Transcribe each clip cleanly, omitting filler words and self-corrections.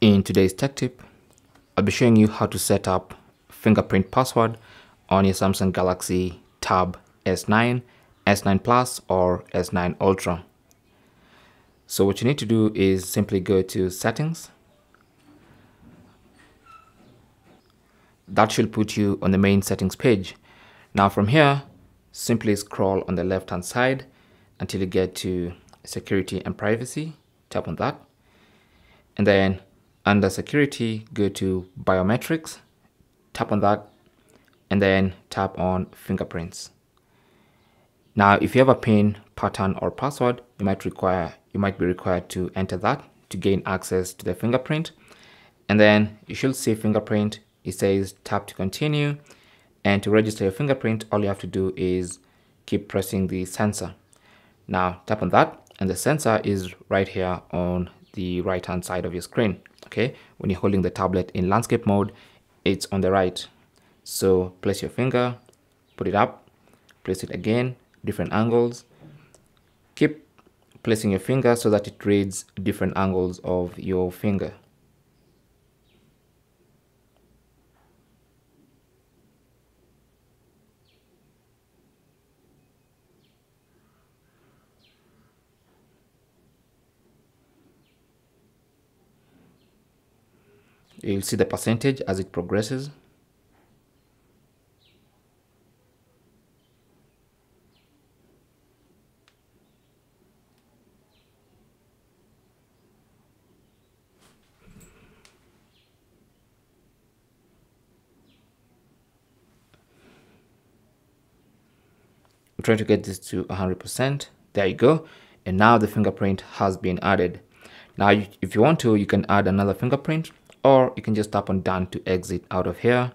In today's tech tip, I'll be showing you how to set up fingerprint password on your Samsung Galaxy Tab S9, S9+, or S9 Ultra. So what you need to do is simply go to Settings. That should put you on the main settings page. Now from here, simply scroll on the left hand side until you get to Security and Privacy. Tap on that. And then under Security, go to Biometrics. Tap on that. And then tap on Fingerprints. Now, if you have a PIN, pattern, or password, you might be required to enter that to gain access to the fingerprint. And then you should see Fingerprint. It says tap to continue, and to register your fingerprint, all you have to do is keep pressing the sensor. Now tap on that, and the sensor is right here on the right hand side of your screen. Okay, when you're holding the tablet in landscape mode, it's on the right. So place your finger, put it up, place it again, different angles. Keep placing your finger so that it reads different angles of your finger. You'll see the percentage as it progresses. I'm trying to get this to 100%. There you go. And now the fingerprint has been added. Now, if you want to, you can add another fingerprint, or you can just tap on done to exit out of here.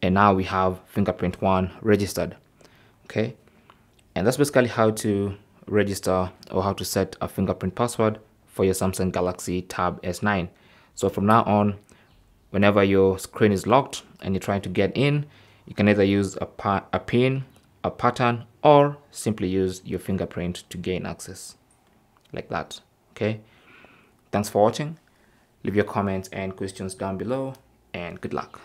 And now we have fingerprint 1 registered. Okay. And that's basically how to register or how to set a fingerprint password for your Samsung Galaxy Tab S9. So from now on, whenever your screen is locked and you're trying to get in, you can either use a PIN, a pattern, or simply use your fingerprint to gain access like that. Okay. Thanks for watching. Leave your comments and questions down below, and good luck.